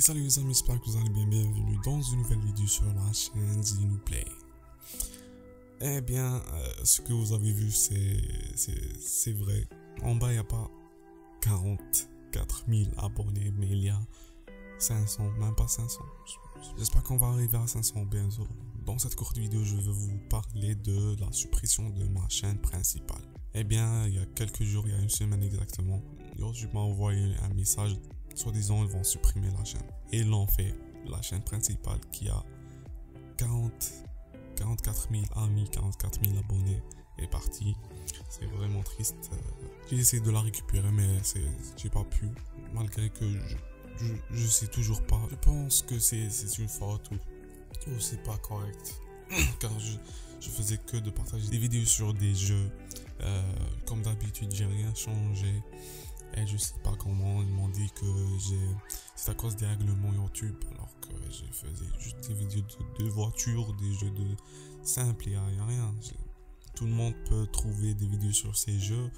Et salut les amis, j'espère que vous allez bien, bienvenue dans une nouvelle vidéo sur la chaîne ZinouPlay. Eh bien, ce que vous avez vu, c'est vrai. En bas, il n'y a pas 44 000 abonnés, mais il y a 500, même pas 500. J'espère qu'on va arriver à 500 bientôt. Dans cette courte vidéo, je vais vous parler de la suppression de ma chaîne principale. Eh bien, il y a quelques jours, il y a une semaine exactement, YouTube m'a envoyé un message, soi-disant, ils vont supprimer la chaîne. Et ils l'ont fait. La chaîne principale qui a 44 000 amis, 44 000 abonnés est partie. C'est vraiment triste. J'ai essayé de la récupérer, mais j'ai pas pu, malgré que je sais toujours pas. Je pense que c'est une faute ou c'est pas correct. Car je faisais que de partager des vidéos sur des jeux. Comme d'habitude, j'ai rien changé. Et je sais pas comment, ils m'ont dit que c'est à cause des règlements YouTube, alors que je faisais juste des vidéos de voitures, des jeux de simples, il n'y a rien. Tout le monde peut trouver des vidéos sur ces jeux,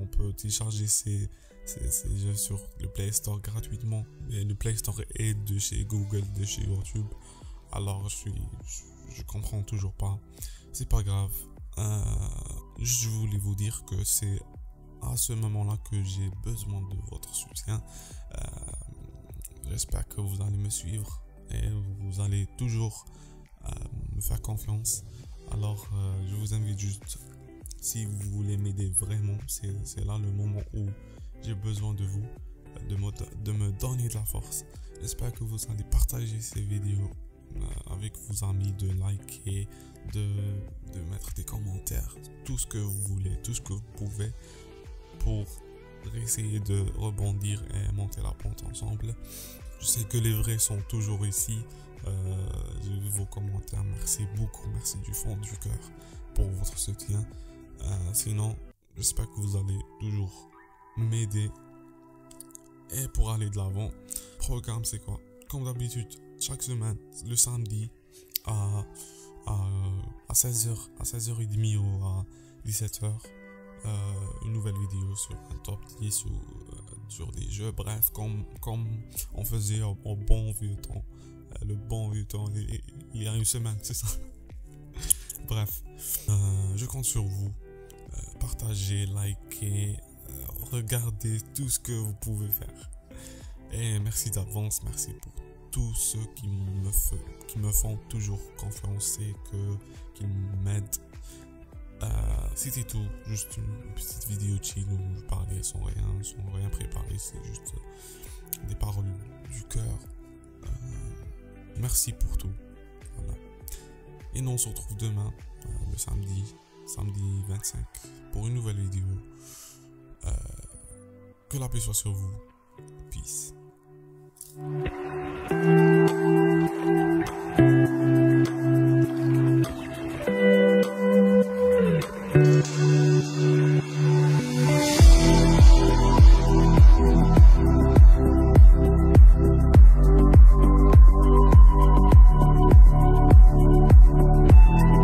on peut télécharger ces jeux sur le Play Store gratuitement. Et le Play Store est de chez Google, de chez YouTube, alors je comprends toujours pas. C'est pas grave, je voulais vous dire que c'est à ce moment-là que j'ai besoin de votre soutien. J'espère que vous allez me suivre et vous allez toujours me faire confiance. Alors je vous invite juste, si vous voulez m'aider vraiment, c'est là le moment où j'ai besoin de vous, de me donner de la force. J'espère que vous allez partager ces vidéos avec vos amis, de liker, de mettre des commentaires, tout ce que vous voulez, tout ce que vous pouvez, pour essayer de rebondir et monter la pente ensemble. Je sais que les vrais sont toujours ici. J'ai vu vos commentaires, merci beaucoup, merci du fond du cœur pour votre soutien. Sinon, j'espère que vous allez toujours m'aider. Et pour aller de l'avant, le programme c'est quoi? Comme d'habitude, chaque semaine, le samedi à 16h, à 16h30 ou à 17h, une nouvelle vidéo sur un top 10 ou sur des jeux, bref, comme on faisait au bon vieux temps. Le bon vieux temps, il y a une semaine, c'est ça. Bref, je compte sur vous. Partagez, likez, regardez tout ce que vous pouvez faire. Et merci d'avance, merci pour tous ceux qui me font toujours confiance et qui m'aident. C'était tout, juste une petite vidéo chill où je parlais sans rien préparer, c'est juste des paroles du cœur. Merci pour tout, voilà. Et nous on se retrouve demain, le samedi 25, pour une nouvelle vidéo. Que la paix soit sur vous, peace.